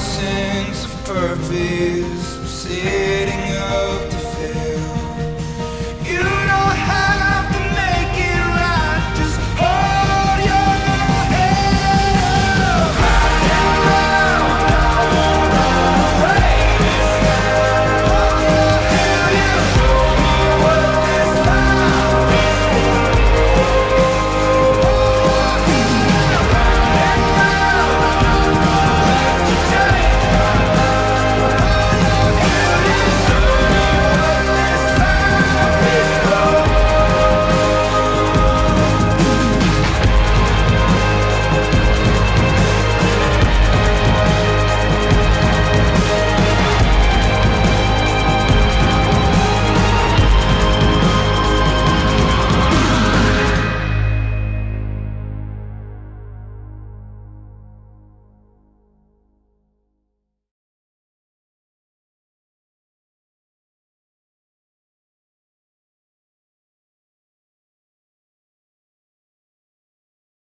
sense of purpose.